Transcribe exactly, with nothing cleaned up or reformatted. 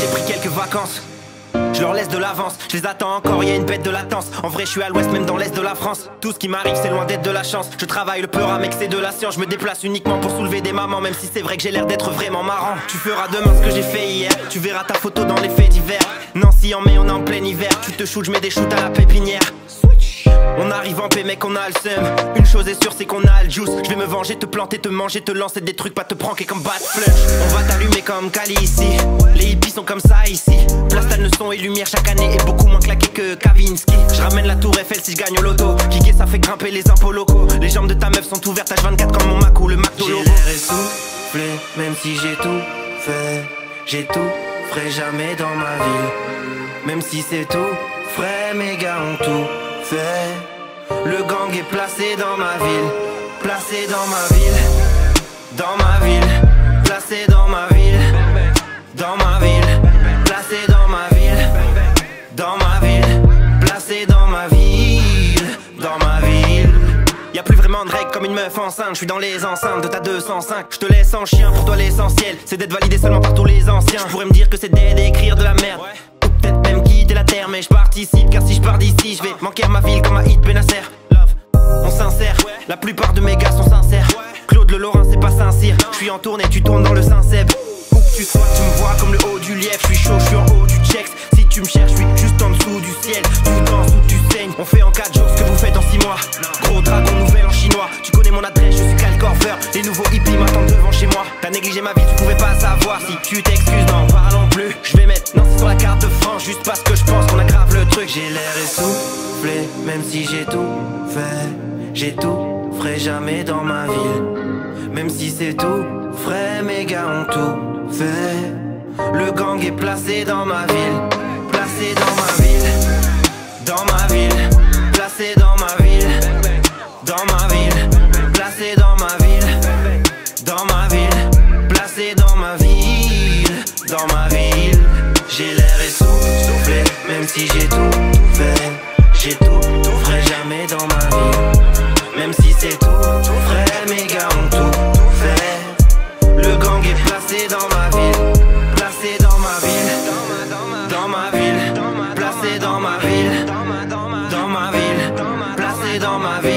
J'ai pris quelques vacances, je leur laisse de l'avance, je les attends encore, y'a une bête de latence. En vrai je suis à l'ouest, même dans l'est de la France. Tout ce qui m'arrive c'est loin d'être de la chance. Je travaille le pleur, mec c'est de la science. Je me déplace uniquement pour soulever des mamans, même si c'est vrai que j'ai l'air d'être vraiment marrant. Tu feras demain ce que j'ai fait hier, tu verras ta photo dans les faits divers. Nancy en mai, on est en plein hiver. Tu te shoots, je mets des shoots à la pépinière. On arrive en paix mec, on a le seum. Une chose est sûre c'est qu'on a le juice. Je vais me venger, te planter, te manger, te lancer des trucs, pas te pranker comme Bat Flush. On va t'allumer comme Kali ici. Les hippies sont comme ça ici. Place ta leçon et lumière chaque année est beaucoup moins claquée que Kavinsky. Je ramène la tour Eiffel si je gagne au loto. Kicker ça fait grimper les impôts locaux. Les jambes de ta meuf sont ouvertes H vingt-quatre comme mon Mac ou le McDo. J'ai l'air essoufflé, même si j'ai tout fait. J'ai tout frais jamais dans ma vie. Même si c'est tout frais, mes gars ont tout. Le gang est placé dans ma ville, placé dans ma ville, dans ma ville, placé dans ma ville, dans ma ville, placé dans ma ville, dans ma ville, placé dans ma ville, dans ma ville. Y'a plus vraiment de règles comme une meuf enceinte, je suis dans les enceintes de ta deux cent cinq. Je te laisse en chien, pour toi l'essentiel c'est d'être validé seulement par tous les anciens. Je pourrais me dire que c'est d'écrire de la merde, ou peut-être même quitter la terre, mais je participe car si je pars d'ici je vais manquer à ma ville comme un hit Benasser. Love, on s'insère, la plupart de mes gars sont sincères. Claude le Lorrain c'est pas sincère. Je suis en tournée, tu tournes dans le Saint-Seb. Où que tu sois, tu me vois comme le haut du lièvre. Je suis chaud, je suis en haut du checks. Si tu me cherches, je suis juste en dessous du ciel. Tu danses ou tu saignes, on fait en quatre jours ce que vous faites en six mois. Gros dragon nouvel en chinois, tu connais mon adresse, je suis Calcorfer. Les nouveaux hippies m'attendent devant chez moi. T'as négligé ma vie, tu pouvais pas savoir. Si tu t'excuses, non, parlons plus. Je vais mettre Nancy sur la carte de France, juste parce que je pense qu'on aggrave le truc. J'ai l'air essoufflé, même si j'ai tout fait. J'ai tout frais jamais dans ma ville. Même si c'est tout frais, mes gars ont tout fait. Le gang est placé dans ma ville, placé dans ma ville, dans ma ville, placé dans ma ville, dans ma ville, placé dans ma ville, dans ma ville, placé dans ma ville, dans ma ville. J'ai l'air essoufflé, même si j'ai tout fait. J'ai tout, tout frais jamais dans ma ville. Même si c'est tout, tout frais, mes gars ont tout, tout fait. Le gang est placé dans ma ville, placé dans ma ville, dans ma ville, placé dans ma ville, dans ma ville, placé dans ma ville.